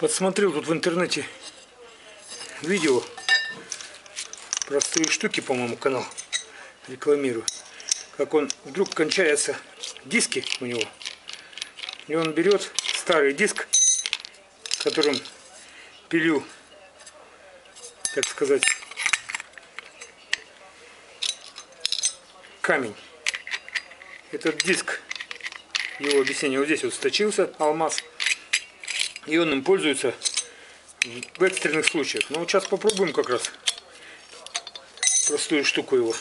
Подсмотрел тут в интернете видео, простые штуки, по-моему, канал рекламирую, как он вдруг кончается диски у него, и он берет старый диск, которым пилил, так сказать, камень. Этот диск, его объяснение, вот здесь вот сточился алмаз, и он им пользуется в экстренных случаях. Ну вот сейчас попробуем как раз простую штуку его.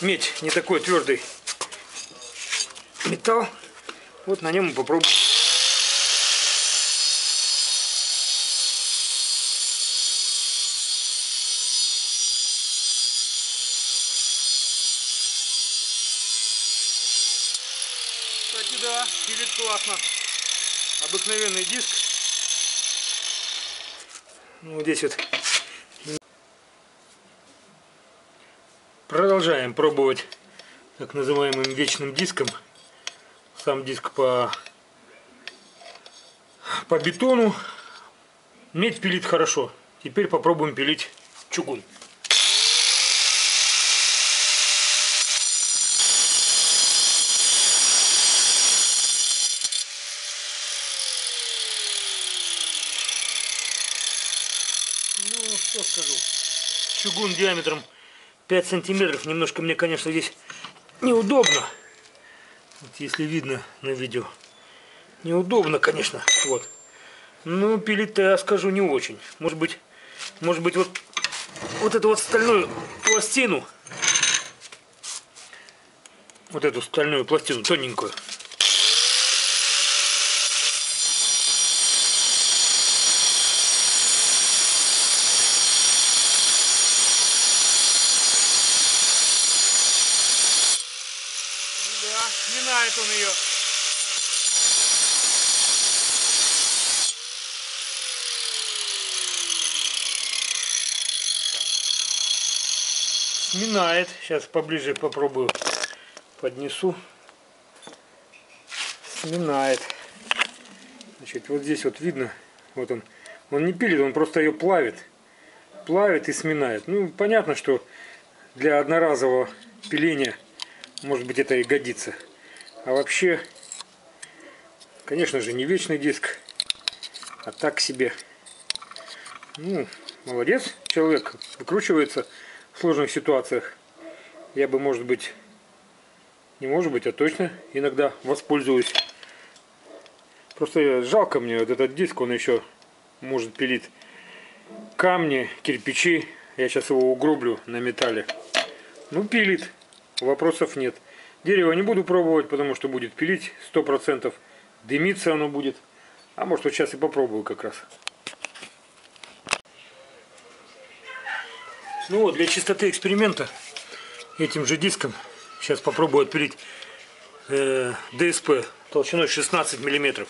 Медь не такой твердый металл. Вот на нем мы попробуем. Кстати, да, пилит классно. Обыкновенный диск. Ну, вот здесь вот. Продолжаем пробовать так называемым вечным диском. Сам диск по бетону. Медь пилит хорошо. Теперь попробуем пилить чугун. Ну, что скажу. Чугун диаметром 5 сантиметров. Немножко мне, конечно, здесь неудобно. Вот если видно на видео. Неудобно, конечно. Вот. Ну, пилить-то, я скажу, не очень. Может быть вот эту вот стальную пластину. Вот эту стальную пластину, тоненькую. Сминает он ее. Сминает. Сейчас поближе попробую. Поднесу. Сминает. Значит, вот здесь вот видно. Вот он. Он не пилит, он просто ее плавит. Плавит и сминает. Ну, понятно, что для одноразового пиления, может быть, это и годится. А вообще, конечно же, не вечный диск, а так себе. Ну, молодец человек, выкручивается в сложных ситуациях. Я бы, может быть, не может быть, а точно иногда воспользуюсь. Просто жалко мне вот этот диск, он еще может пилить камни, кирпичи. Я сейчас его угроблю на металле. Ну, пилит, вопросов нет. Дерево не буду пробовать, потому что будет пилить 100%. Дымиться оно будет. А может, вот сейчас и попробую как раз. Ну вот, для чистоты эксперимента этим же диском сейчас попробую отпилить ДСП толщиной 16 миллиметров.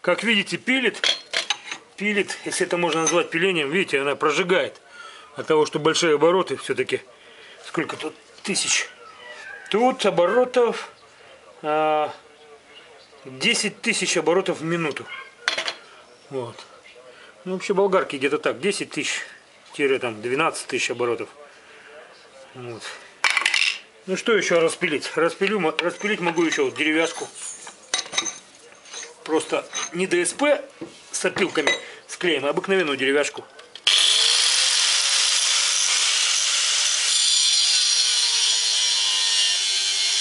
Как видите, пилит, если это можно назвать пилением. Видите, она прожигает от того, что большие обороты. Все-таки сколько тут тысяч, тут оборотов 10 тысяч оборотов в минуту. Вот. Ну, вообще болгарки где-то так 10 тысяч, там 12 тысяч оборотов. Вот. Ну что еще распилить? Распилить могу еще вот деревяшку. Просто не ДСП с опилками, с клеем, а обыкновенную деревяшку.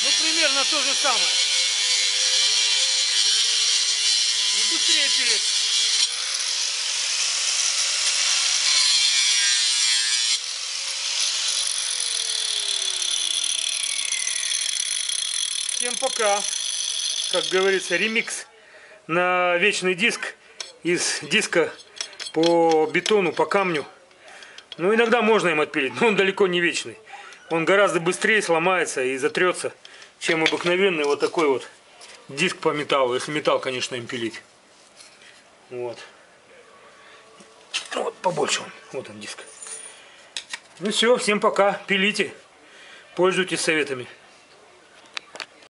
Ну примерно то же самое. Не быстрее пилит. Всем пока. Как говорится, ремикс на вечный диск из диска по бетону, по камню. Ну, иногда можно им отпилить, но он далеко не вечный. Он гораздо быстрее сломается и затрется, чем обыкновенный вот такой вот диск по металлу, если металл, конечно, им пилить. Вот. Вот побольше он. Вот он диск. Ну все, всем пока. Пилите. Пользуйтесь советами.